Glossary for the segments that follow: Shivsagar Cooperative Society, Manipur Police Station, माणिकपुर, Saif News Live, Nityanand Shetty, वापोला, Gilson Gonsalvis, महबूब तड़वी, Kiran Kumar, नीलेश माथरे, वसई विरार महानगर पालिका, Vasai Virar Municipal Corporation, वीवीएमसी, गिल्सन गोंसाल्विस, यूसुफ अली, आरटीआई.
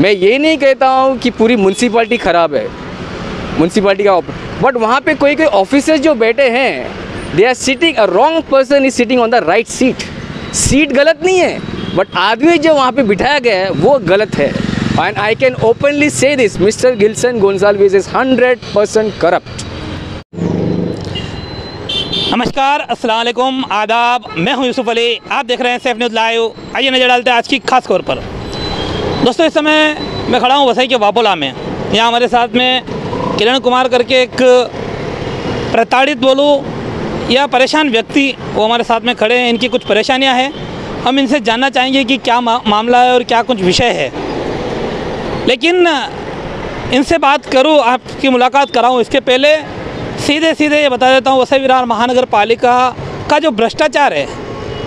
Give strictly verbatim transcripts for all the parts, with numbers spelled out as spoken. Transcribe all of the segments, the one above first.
मैं ये नहीं कहता हूँ कि पूरी म्यूनसिपाल्टी ख़राब है, म्यूनसिपाल्टी का, बट वहाँ पे कोई कोई ऑफिसर्स जो बैठे हैं, they are sitting, wrong person is sitting on the right seat. Seat गलत नहीं है, बट आदमी जो वहाँ पे बिठाया गया है वो गलत है। And I can openly say this, mister गिल्सन गोंसाल्विस is hundred percent corrupt. नमस्कार, अस्सलाम वालेकुम, आदाब, मैं हूं यूसुफ अली, आप देख रहे हैं सेफ न्यूज़ लाइव। आइए नज़र डालते हैं आज की खास खबर पर। दोस्तों, इस समय मैं खड़ा हूं वसई के वापोला में। यहाँ हमारे साथ में किरण कुमार करके एक प्रताड़ित बोलूँ या परेशान व्यक्ति, वो हमारे साथ में खड़े हैं। इनकी कुछ परेशानियाँ हैं, हम इनसे जानना चाहेंगे कि क्या मा, मामला है और क्या कुछ विषय है। लेकिन इनसे बात करूँ, आपकी मुलाकात कराऊँ, इसके पहले सीधे सीधे ये बता देता हूँ, वसई विरार महानगर पालिका का जो भ्रष्टाचार है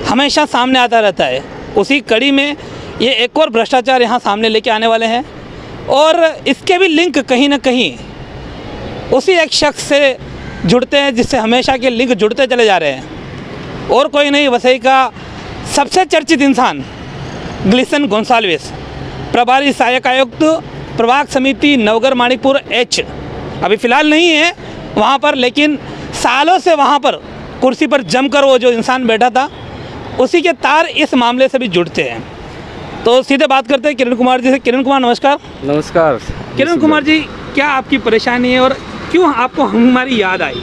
हमेशा सामने आता रहता है। उसी कड़ी में ये एक और भ्रष्टाचार यहाँ सामने लेके आने वाले हैं, और इसके भी लिंक कहीं ना कहीं उसी एक शख्स से जुड़ते हैं जिससे हमेशा के लिंक जुड़ते चले जा रहे हैं। और कोई नहीं, वसई का सबसे चर्चित इंसान गिल्सन गोंसाल्विस, प्रभारी सहायक आयुक्त प्रभाग समिति नवगर माणिकपुर एच, अभी फ़िलहाल नहीं है वहाँ पर, लेकिन सालों से वहाँ पर कुर्सी पर जमकर वो जो इंसान बैठा था, उसी के तार इस मामले से भी जुड़ते हैं। तो सीधे बात करते हैं किरण कुमार जी से। किरण कुमार, नमस्कार। नमस्कार किरण कुमार जी, क्या आपकी परेशानी है और क्यों आपको हमारी याद आई?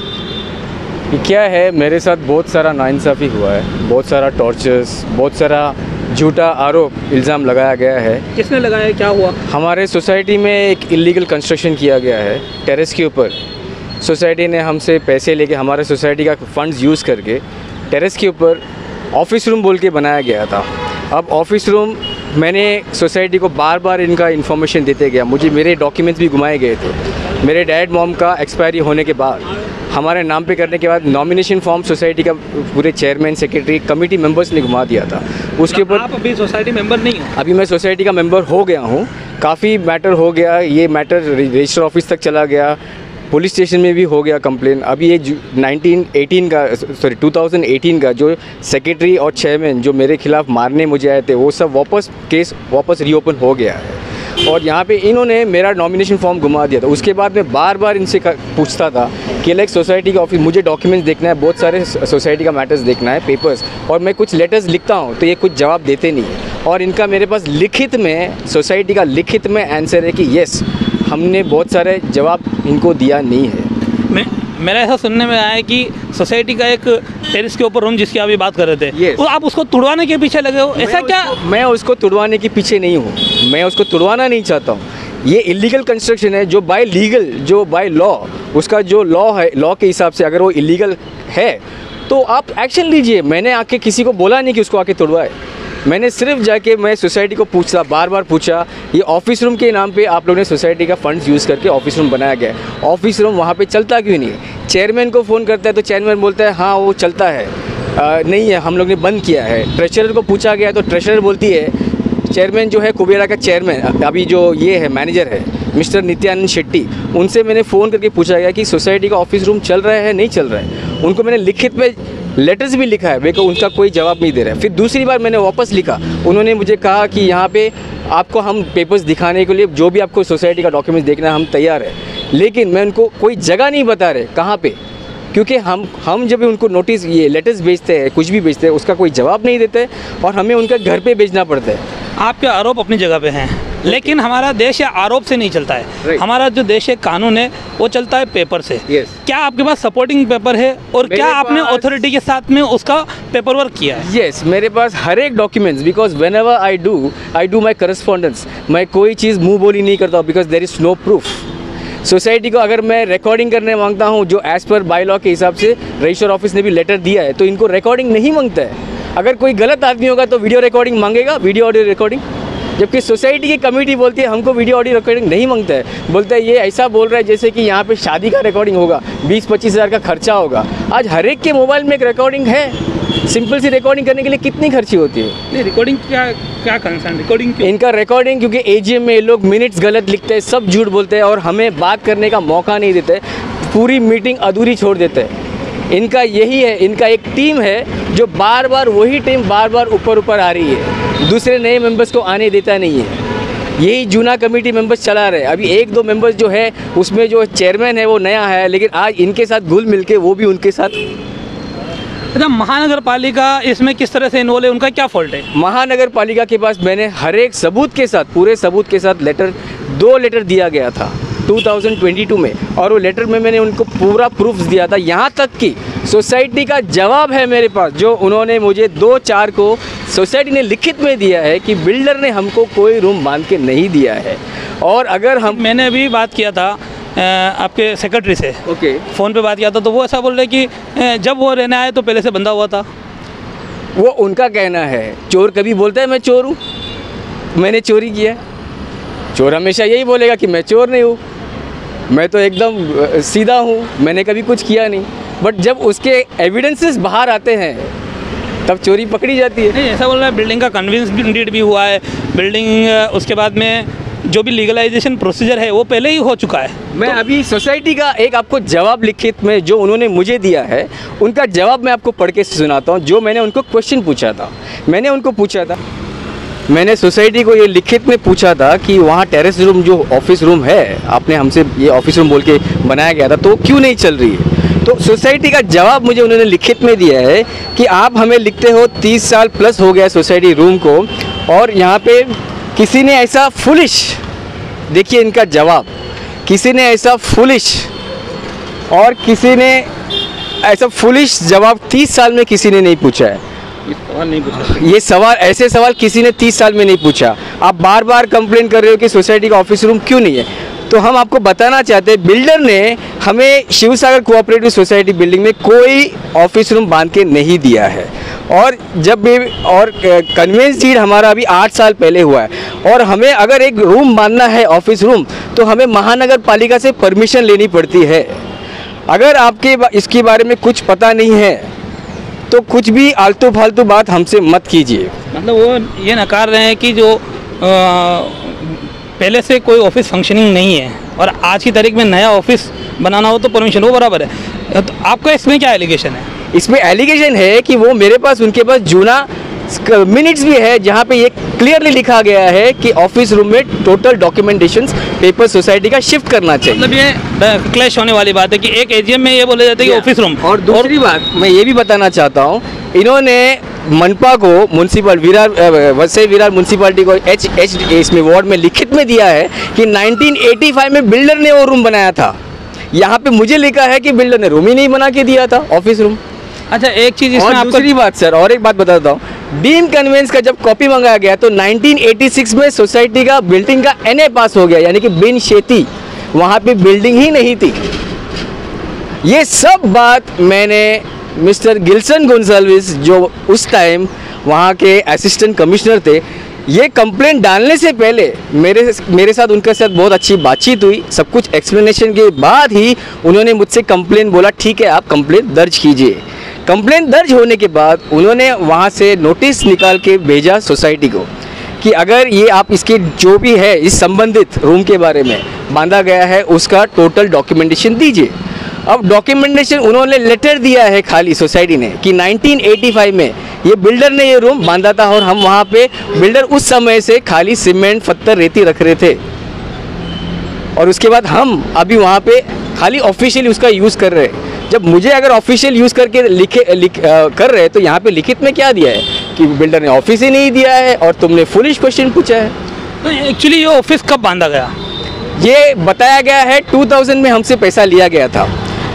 क्या है, मेरे साथ बहुत सारा नाइंसाफ़ी हुआ है, बहुत सारा टॉर्चर्स, बहुत सारा झूठा आरोप इल्ज़ाम लगाया गया है। किसने लगाया, क्या हुआ? हमारे सोसाइटी में एक इलीगल कंस्ट्रक्शन किया गया है टेरेस के ऊपर। सोसाइटी ने हमसे पैसे लेके, हमारे सोसाइटी का फंड्स यूज़ करके टेरेस के ऊपर ऑफिस रूम बोल के बनाया गया था। अब ऑफिस रूम मैंने सोसाइटी को बार बार इनका इन्फॉर्मेशन देते गया, मुझे मेरे डॉक्यूमेंट्स भी घुमाए गए थे। मेरे डैड मॉम का एक्सपायरी होने के बाद, हमारे नाम पे करने के बाद, नॉमिनेशन फॉर्म सोसाइटी का पूरे चेयरमैन, सेक्रेटरी, कमेटी मेंबर्स ने घुमा दिया था। उसके ऊपर आप अभी सोसाइटी मेंबर नहीं हो? अभी मैं सोसाइटी का मेंबर हो गया हूँ। काफ़ी मैटर हो गया, ये मैटर रजिस्टर ऑफिस तक चला गया, पुलिस स्टेशन में भी हो गया कंप्लेन। अभी ये नाइनटीन एटीन का, सॉरी टू थाउजेंड एटीन का जो सेक्रेटरी और चेयरमैन जो मेरे खिलाफ मारने मुझे आए थे, वो सब वापस, केस वापस रीओपन हो गया है। और यहाँ पे इन्होंने मेरा नॉमिनेशन फॉर्म घुमा दिया था। उसके बाद मैं बार बार इनसे पूछता था कि लाइक सोसाइटी का ऑफिस, मुझे डॉक्यूमेंट्स देखना है, बहुत सारे सोसाइटी का मैटर्स देखना है, पेपर्स, और मैं कुछ लेटर्स लिखता हूँ तो ये कुछ जवाब देते नहीं। और इनका मेरे पास लिखित में, सोसाइटी का लिखित में आंसर है कि येस, हमने बहुत सारे जवाब इनको दिया नहीं है। मैं मेरा ऐसा सुनने में आया है कि सोसाइटी का एक टेरेस के ऊपर रूम जिसकी अभी बात कर रहे थे, yes. तो आप उसको तुड़वाने के पीछे लगे हो, ऐसा क्या? मैं उसको तुड़वाने के पीछे नहीं हूँ, मैं उसको तुड़वाना नहीं चाहता हूँ। ये इलीगल कंस्ट्रक्शन है जो बाय लीगल, जो बाय लॉ, उसका जो लॉ है, लॉ के हिसाब से अगर वो इलीगल है तो आप एक्शन लीजिए। मैंने आके किसी को बोला नहीं कि उसको आके तुड़वाए। मैंने सिर्फ जाके, मैं सोसाइटी को पूछा, बार बार पूछा, ये ऑफिस रूम के नाम पे आप लोगों ने सोसाइटी का फंड्स यूज़ करके ऑफिस रूम बनाया गया है, ऑफिस रूम वहाँ पे चलता क्यों नहीं है? चेयरमैन को फ़ोन करता है तो चेयरमैन बोलता है हाँ वो चलता है, आ, नहीं है, हम लोग ने बंद किया है। ट्रेजरर को पूछा गया तो ट्रेजरर बोलती है, चेयरमैन जो है कुबेरा का चेयरमैन, अभी जो ये है मैनेजर है मिस्टर नित्यानंद शेट्टी, उनसे मैंने फ़ोन करके पूछा गया कि सोसाइटी का ऑफिस रूम चल रहा है नहीं चल रहा है। उनको मैंने लिखित में लेटर्स भी लिखा है, बेको उनका कोई जवाब नहीं दे रहा है। फिर दूसरी बार मैंने वापस लिखा, उन्होंने मुझे कहा कि यहाँ पे आपको हम पेपर्स दिखाने के लिए, जो भी आपको सोसाइटी का डॉक्यूमेंट्स देखना है हम तैयार है, लेकिन मैं उनको कोई जगह नहीं बता रहे कहाँ पे, क्योंकि हम हम जब भी उनको नोटिस, ये लेटर्स भेजते हैं, कुछ भी भेजते हैं, उसका कोई जवाब नहीं देते और हमें उनका घर पर भेजना पड़ता है। आपके आरोप अपनी जगह पर हैं, लेकिन हमारा देश ये आरोप से नहीं चलता है, right. हमारा जो देश है, कानून है, वो चलता है पेपर से, yes. क्या आपके पास सपोर्टिंग पेपर है और क्या आपने अथॉरिटी के साथ में उसका पेपर वर्क किया है? यस, yes, मेरे पास हर एक documents, because whenever I do I do my correspondence, मैं कोई चीज़ मुँह बोली नहीं करता because there is no proof. Society को अगर मैं रिकॉर्डिंग करने मांगता हूँ, जो एज़ पर बाय लॉ के हिसाब से रजिस्टर ऑफिस ने भी लेटर दिया है, तो इनको रिकॉर्डिंग नहीं मांगता है। अगर कोई गलत आदमी होगा तो वीडियो रिकॉर्डिंग मांगेगा, वीडियो ऑडियो रिकॉर्डिंग, जबकि सोसाइटी की कमेटी बोलती है हमको वीडियो ऑडियो रिकॉर्डिंग नहीं मांगता है, बोलता है ये ऐसा बोल रहा है जैसे कि यहाँ पे शादी का रिकॉर्डिंग होगा, बीस पच्चीस हज़ार का खर्चा होगा। आज हर एक के मोबाइल में एक रिकॉर्डिंग है, सिंपल सी रिकॉर्डिंग करने के लिए कितनी खर्ची होती है? नहीं, रिकॉर्डिंग क्या क्या कंसर्न, रिकॉर्डिंग इनका रिकॉर्डिंग, क्योंकि एजीएम में ये लोग मिनट्स गलत लिखते हैं, सब झूठ बोलते हैं और हमें बात करने का मौका नहीं देते, पूरी मीटिंग अधूरी छोड़ देते हैं। इनका यही है, इनका एक टीम है जो बार बार, वही टीम बार बार ऊपर ऊपर आ रही है, दूसरे नए मेंबर्स को आने देता नहीं है। यही जूना कमेटी मेंबर्स चला रहे हैं। अभी एक दो मेंबर्स जो है उसमें जो चेयरमैन है वो नया है, लेकिन आज इनके साथ घुल मिल के वो भी उनके साथ। अच्छा, महानगर पालिका इसमें किस तरह से इन्वॉल्व है, उनका क्या फॉल्ट है? महानगर पालिका के पास मैंने हर एक सबूत के साथ, पूरे सबूत के साथ लेटर, दो लेटर दिया गया था दो हज़ार बाईस में, और वो लेटर में मैंने उनको पूरा प्रूफ दिया था। यहाँ तक कि सोसाइटी का जवाब है मेरे पास, जो उन्होंने मुझे दो चार को सोसाइटी ने लिखित में दिया है कि बिल्डर ने हमको कोई रूम बांध के नहीं दिया है। और अगर हम, मैंने अभी बात किया था आपके सेक्रेटरी से, ओके, फ़ोन पे बात किया था, तो वो ऐसा बोल रहे कि जब वो रहने आए तो पहले से बंधा हुआ था। वो उनका कहना है। चोर कभी बोलता है मैं चोर हूँ, मैंने चोरी किया? चोर हमेशा यही बोलेगा कि मैं चोर नहीं हूँ, मैं तो एकदम सीधा हूँ, मैंने कभी कुछ किया नहीं। बट जब उसके एविडेंसेस बाहर आते हैं तब चोरी पकड़ी जाती है। नहीं, ऐसा बोल रहा है बिल्डिंग का कन्विंस डीड भी हुआ है, बिल्डिंग उसके बाद में जो भी लीगलाइजेशन प्रोसीजर है वो पहले ही हो चुका है। मैं तो अभी सोसाइटी का एक आपको जवाब लिखित में जो उन्होंने मुझे दिया है उनका जवाब मैं आपको पढ़ के सुनाता हूँ। जो मैंने उनको क्वेश्चन पूछा था, मैंने उनको पूछा था, मैंने सोसाइटी को ये लिखित में पूछा था कि वहाँ टेरेस रूम जो ऑफिस रूम है, आपने हमसे ये ऑफिस रूम बोल के बनाया गया था, तो क्यों नहीं चल रही है? तो सोसाइटी का जवाब मुझे उन्होंने लिखित में दिया है कि आप हमें लिखते हो तीस साल प्लस हो गया है सोसाइटी रूम को, और यहाँ पे किसी ने ऐसा फुलिश, देखिए इनका जवाब, किसी ने ऐसा फुलिश और किसी ने ऐसा फुलिश जवाब तीस साल में किसी ने नहीं पूछा है। नहीं पूछा ये सवाल, ऐसे सवाल किसी ने तीस साल में नहीं पूछा। आप बार बार कंप्लेन कर रहे हो कि सोसाइटी का ऑफिस रूम क्यों नहीं है, तो हम आपको बताना चाहते हैं बिल्डर ने हमें शिवसागर कोऑपरेटिव सोसाइटी बिल्डिंग में कोई ऑफिस रूम बांध के नहीं दिया है। और जब भी, और कन्वेंस डीड हमारा अभी आठ साल पहले हुआ है, और हमें अगर एक रूम बांधना है ऑफिस रूम तो हमें महानगर पालिका से परमिशन लेनी पड़ती है। अगर आपके इसके बारे में कुछ पता नहीं है तो कुछ भी आलतू फालतू बात हमसे मत कीजिए। मतलब वो ये नकार रहे हैं कि जो आ, पहले से कोई ऑफिस फंक्शनिंग नहीं है और आज की तारीख में नया ऑफिस बनाना हो तो परमिशन हो, बराबर है। तो आपका इसमें क्या एलिगेशन है? इसमें एलिगेशन है कि वो मेरे पास, उनके पास जूना मिनट्स भी है जहाँ पे ये क्लियरली लिखा गया है कि ऑफिस रूम में टोटल डॉक्यूमेंटेशंस पेपर सोसाइटी का शिफ्ट करना चाहिए। मतलब ये क्लैश होने वाली बात है कि एक एजीएम में ये बोला जाता है कि ऑफिस रूम, और दूसरी और... बात मैं ये भी बताना चाहता हूँ, इन्होंने मनपा को, म्यूनसिपल विरार, वसई विरार म्यूनसिपालिटी को एच एच इसमें वार्ड में लिखित में दिया है कि नाइनटीन एटी फाइव में बिल्डर ने वो रूम बनाया था। यहाँ पे मुझे लिखा है कि बिल्डर ने रूम ही नहीं बना के दिया था ऑफिस रूम। अच्छा, एक चीज़ इसमें आपको, दूसरी बात सर, और एक बात बताता हूँ, डीम कन्वेंस का जब कॉपी मंगाया गया तो नाइनटीन एटी सिक्स में सोसाइटी का बिल्डिंग का एनए पास हो गया, यानी कि बिन शेती वहाँ पे बिल्डिंग ही नहीं थी। ये सब बात मैंने मिस्टर गिल्सन गोंसाल्विस, जो उस टाइम वहाँ के असिस्टेंट कमिश्नर थे, ये कंप्लेंट डालने से पहले मेरे मेरे साथ, उनके साथ बहुत अच्छी बातचीत हुई। सब कुछ एक्सप्लेनेशन के बाद ही उन्होंने मुझसे कंप्लेंट बोला, ठीक है आप कंप्लेंट दर्ज कीजिए। कंप्लेंट दर्ज होने के बाद उन्होंने वहाँ से नोटिस निकाल के भेजा सोसाइटी को कि अगर ये आप इसके जो भी है इस संबंधित रूम के बारे में बांधा गया है उसका टोटल डॉक्यूमेंटेशन दीजिए। अब डॉक्यूमेंटेशन उन्होंने लेटर दिया है खाली सोसाइटी ने कि नाइनटीन एटी फाइव में ये बिल्डर ने ये रूम बांधा था और हम वहाँ पे, बिल्डर उस समय से खाली सीमेंट पत्थर रेती रख रहे थे और उसके बाद हम अभी वहाँ पे खाली ऑफिशियली उसका यूज़ कर रहे हैं। जब मुझे अगर ऑफिशियल यूज़ करके लिखे लिख, आ, कर रहे हैं तो यहाँ पे लिखित में क्या दिया है कि बिल्डर ने ऑफिस ही नहीं दिया है और तुमने फुलिश क्वेश्चन पूछा है। तो एक्चुअली ये ऑफिस कब बांधा गया? ये बताया गया है टू थाउज़ेंड में हमसे पैसा लिया गया था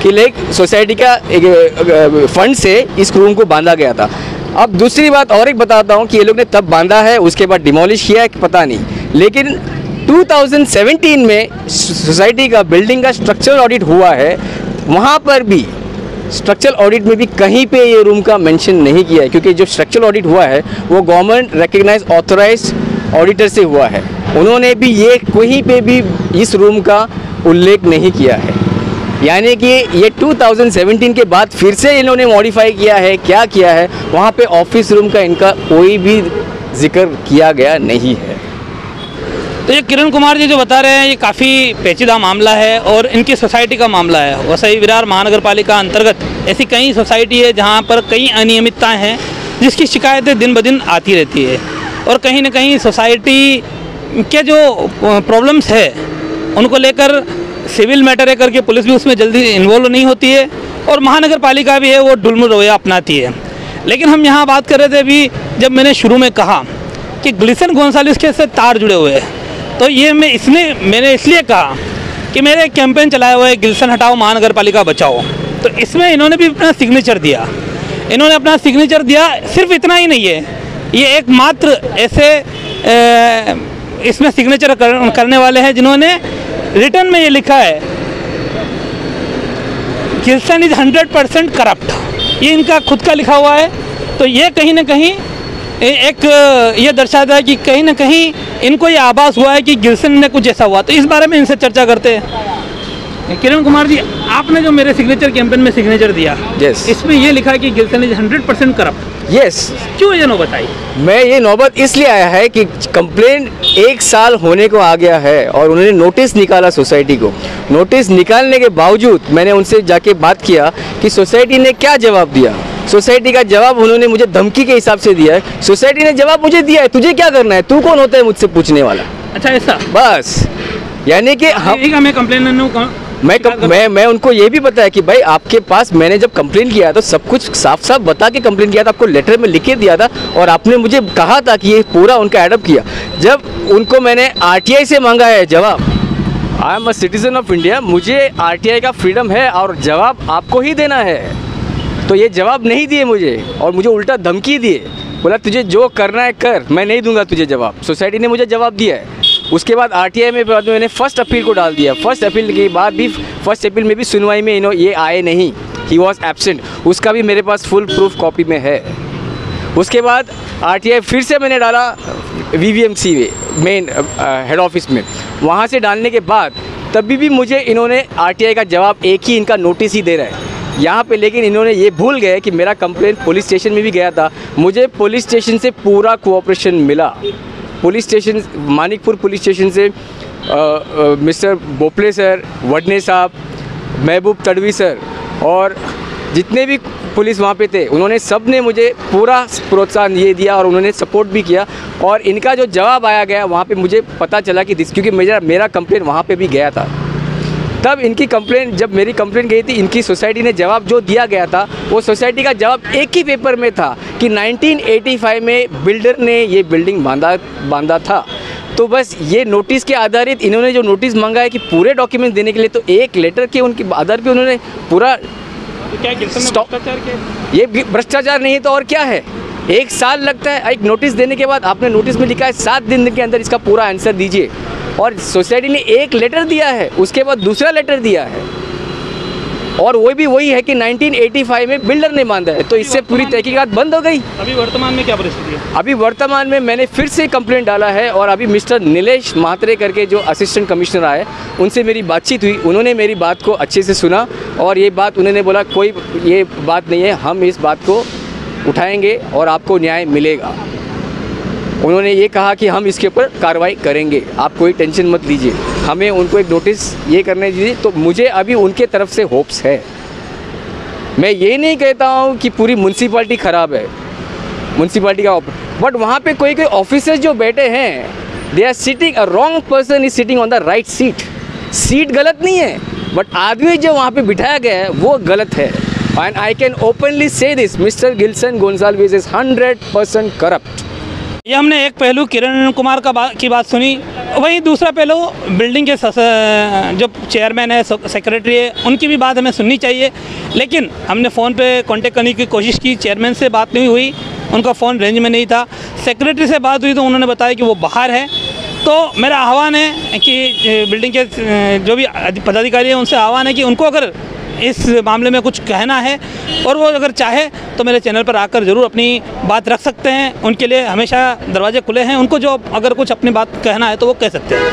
कि लाइक सोसाइटी का एक, एक, फंड से इस रूम को बांधा गया था। अब दूसरी बात और एक बताता हूँ कि ये लोग ने तब बांधा है, उसके बाद डिमोलिश किया है कि पता नहीं, लेकिन टू थाउज़ेंड सेवेंटीन में सोसाइटी का बिल्डिंग का स्ट्रक्चरल ऑडिट हुआ है, वहाँ पर भी स्ट्रक्चरल ऑडिट में भी कहीं पे ये रूम का मेंशन नहीं किया है, क्योंकि जो स्ट्रक्चरल ऑडिट हुआ है वो गवर्नमेंट रिकग्नाइज ऑथोराइज ऑडिटर से हुआ है, उन्होंने भी ये कहीं पे भी इस रूम का उल्लेख नहीं किया है। यानी कि ये टू थाउज़ेंड सेवेंटीन के बाद फिर से इन्होंने मॉडिफाई किया है, क्या किया है, वहाँ पे ऑफिस रूम का इनका कोई भी जिक्र किया गया नहीं है। तो ये किरण कुमार जी जो बता रहे हैं ये काफ़ी पेचीदा मामला है और इनकी सोसाइटी का मामला है। वसई विरार महानगर पालिका अंतर्गत ऐसी कई सोसाइटी है जहां पर कई अनियमितताएं हैं जिसकी शिकायतें दिन ब दिन आती रहती है और कहीं ना कहीं सोसाइटी के जो प्रॉब्लम्स है उनको लेकर सिविल मैटर है करके पुलिस भी उसमें जल्दी इन्वॉल्व नहीं होती है और महानगर पालिका भी है वो ढुलमुल रवैया अपनाती है। लेकिन हम यहाँ बात कर रहे थे अभी, जब मैंने शुरू में कहा कि गिल्सन गोंसाल्विस के से तार जुड़े हुए हैं, तो ये मैं इसने मैंने इसलिए कहा कि मेरे कैंपेन चलाया हुआ है गिल्सन हटाओ महानगर पालिका बचाओ, तो इसमें इन्होंने भी अपना सिग्नेचर दिया, इन्होंने अपना सिग्नेचर दिया। सिर्फ इतना ही नहीं है, ये एक मात्र ऐसे ए, इसमें सिग्नेचर कर, करने वाले हैं जिन्होंने रिटर्न में ये लिखा है Gilson is hundred percent corrupt, ये इनका खुद का लिखा हुआ है। तो ये कहीं ना कहीं एक ये दर्शाता है कि कहीं ना कहीं इनको ये आभास हुआ है कि गिल्सन ने कुछ ऐसा हुआ, तो इस बारे में इनसे चर्चा करते हैं। किरण कुमार जी, आपने जो मेरे सिग्नेचर कैंपेन में सिग्नेचर दिया, yes. इसमें ये लिखा है कि Gilson is hundred percent corrupt, yes, क्यों ये नौबत आई? मैं ये नौबत इसलिए आया है कि कंप्लेन एक साल होने को आ गया है और उन्होंने नोटिस निकाला सोसाइटी को। नोटिस निकालने के बावजूद मैंने उनसे जाके बात किया कि सोसाइटी ने क्या जवाब दिया। सोसाइटी का जवाब उन्होंने मुझे धमकी के हिसाब से दिया है। सोसाइटी ने जवाब मुझे दिया है, तुझे क्या करना है, तू कौन होता है मुझसे पूछने वाला। अच्छा, ऐसा बस, यानी कि हम मैं कंप्लेन मैं कम, मैं मैं उनको ये भी बताया कि भाई आपके पास मैंने जब कंप्लेन किया तो सब कुछ साफ साफ बता के कंप्लेन किया था, आपको लेटर में लिख के दिया था और आपने मुझे कहा था कि ये पूरा उनका एडप्ट किया। जब उनको मैंने आरटीआई से मांगा है जवाब, I am a citizen of India, मुझे आरटीआई का फ्रीडम है और जवाब आपको ही देना है, तो ये जवाब नहीं दिए मुझे और मुझे उल्टा धमकी दिए, बोला तुझे जो करना है कर, मैं नहीं दूंगा तुझे जवाब। सोसाइटी ने मुझे जवाब दिया है, उसके बाद आरटीआई में बाद में मैंने फर्स्ट अपील को डाल दिया। फर्स्ट अपील के बाद भी फर्स्ट अपील में भी सुनवाई में इन्होंने ये आए नहीं, ही वॉज एब्सेंट, उसका भी मेरे पास फुल प्रूफ कॉपी में है। उसके बाद आरटीआई फिर से मैंने डाला वीवीएमसी में, मेन हेड ऑफिस में, वहाँ से डालने के बाद तभी भी मुझे इन्होंने आरटीआई का जवाब एक ही इनका नोटिस ही दे रहा है यहाँ पे। लेकिन इन्होंने ये भूल गए कि मेरा कंप्लेंट पुलिस स्टेशन में भी गया था, मुझे पुलिस स्टेशन से पूरा कोऑपरेशन मिला। Police station Manikpur police station से आ, आ, मिस्टर बोपले सर, वडने साहब, महबूब तड़वी सर और जितने भी पुलिस वहाँ पे थे, उन्होंने सब ने मुझे पूरा प्रोत्साहन ये दिया और उन्होंने सपोर्ट भी किया। और इनका जो जवाब आया गया वहाँ पे मुझे पता चला कि दिस क्योंकि मेरा मेरा कंप्लेंट वहाँ पे भी गया था, तब इनकी कंप्लेंट, जब मेरी कंप्लेंट गई थी, इनकी सोसाइटी ने जवाब जो दिया गया था वो सोसाइटी का जवाब एक ही पेपर में था कि नाइनटीन एटी फाइव में बिल्डर ने ये बिल्डिंग बांधा बांधा था। तो बस ये नोटिस के आधारित इन्होंने जो नोटिस मांगा है कि पूरे डॉक्यूमेंट देने के लिए, तो एक लेटर के उनके आधार पे उन्होंने पूरा स्टॉप। ये भ्रष्टाचार नहीं तो और क्या है? एक साल लगता है एक नोटिस देने के बाद, आपने नोटिस में लिखा है सात दिन के अंदर इसका पूरा आंसर दीजिए और सोसाइटी ने एक लेटर दिया है, उसके बाद दूसरा लेटर दिया है और वो भी वही है कि नाइनटीन एटी फाइव में बिल्डर ने बांधा है। तो इससे पूरी तहकीकात बंद हो गई। अभी वर्तमान में क्या परिस्थिति है? अभी वर्तमान में मैंने फिर से कंप्लेंट डाला है और अभी मिस्टर नीलेश माथरे करके जो असिस्टेंट कमिश्नर आए, उनसे मेरी बातचीत हुई, उन्होंने मेरी बात को अच्छे से सुना और ये बात उन्होंने बोला कोई ये बात नहीं है, हम इस बात को उठाएँगे और आपको न्याय मिलेगा। उन्होंने ये कहा कि हम इसके ऊपर कार्रवाई करेंगे, आप कोई टेंशन मत लीजिए, हमें उनको एक नोटिस ये करने दीजिए। तो मुझे अभी उनके तरफ से होप्स है। मैं ये नहीं कहता हूँ कि पूरी म्यूनसिपाल्टी ख़राब है, म्यूनसिपाल्टी का, बट वहाँ पे कोई कोई ऑफिसर्स जो बैठे हैं, they are sitting, a wrong person is sitting on the right seat. Seat गलत नहीं है बट आदमी जो वहाँ पर बिठाया गया है वो गलत है। And I can openly say this, mister गिल्सन गोंसाल्विस is hundred percent corrupt. ये हमने एक पहलू किरण कुमार का बा, की बात सुनी। वहीं दूसरा पहलू बिल्डिंग के जो चेयरमैन है, सेक्रेटरी है, उनकी भी बात हमें सुननी चाहिए। लेकिन हमने फ़ोन पे कांटेक्ट करने की कोशिश की, चेयरमैन से बात नहीं हुई, उनका फ़ोन रेंज में नहीं था। सेक्रेटरी से बात हुई तो उन्होंने बताया कि वो बाहर है। तो मेरा आह्वान है कि बिल्डिंग के जो भी पदाधिकारी हैं उनसे आह्वान है कि उनको अगर इस मामले में कुछ कहना है और वो अगर चाहे तो मेरे चैनल पर आकर ज़रूर अपनी बात रख सकते हैं। उनके लिए हमेशा दरवाजे खुले हैं, उनको जो अगर कुछ अपनी बात कहना है तो वो कह सकते हैं।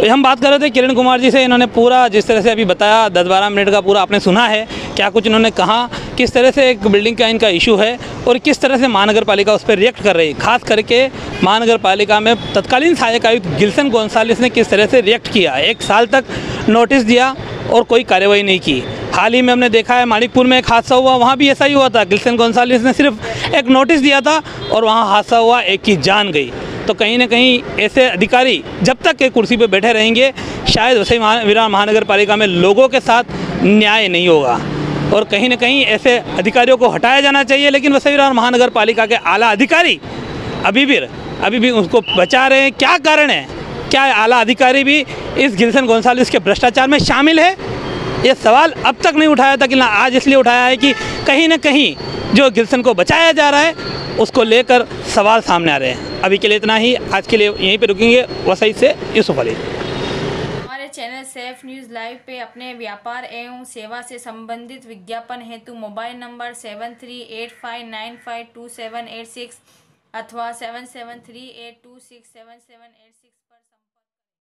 तो हम बात कर रहे थे किरण कुमार जी से, इन्होंने पूरा जिस तरह से अभी बताया दस बारह मिनट का पूरा आपने सुना है, क्या कुछ इन्होंने कहा, किस तरह से एक बिल्डिंग का इनका इशू है और किस तरह से महानगर पालिका उस पर रिएक्ट कर रही है। खास करके महानगर पालिका में तत्कालीन सहायक आयुक्त गिल्सन गोंसाल्विस ने किस तरह से रिएक्ट किया, एक साल तक नोटिस दिया और कोई कार्रवाई नहीं की। हाल ही में हमने देखा है मानिकपुर में एक हादसा हुआ, वहाँ भी ऐसा ही हुआ था, गिल्सन गोंसाल्विस ने सिर्फ एक नोटिस दिया था और वहाँ हादसा हुआ, एक की जान गई। तो कहीं ना कहीं ऐसे अधिकारी जब तक के कुर्सी पर बैठे रहेंगे शायद वसई विरार महानगर पालिका में लोगों के साथ न्याय नहीं होगा और कहीं ना कहीं ऐसे अधिकारियों को हटाया जाना चाहिए। लेकिन वसई विरार महानगर पालिका के आला अधिकारी अभी भी अभी भी उसको बचा रहे हैं। क्या कारण है? क्या आला अधिकारी भी इस गिल्सन गोंसाल्विस के भ्रष्टाचार में शामिल है? ये सवाल अब तक नहीं उठाया था कि ना आज इसलिए उठाया है कि कहीं ना कहीं जो गिल्सन को बचाया जा रहा है उसको लेकर सवाल सामने आ रहे हैं। अभी के लिए इतना ही, आज के लिए यहीं पे रुकेंगे। वसई से यूसुफ अली। हमारे चैनल सेफ न्यूज़ लाइव पे अपने व्यापार एवं सेवा से संबंधित विज्ञापन हेतु mobile number seven three eight five nine five two seven eight six अथवा seven seven three eight two six seven seven eight six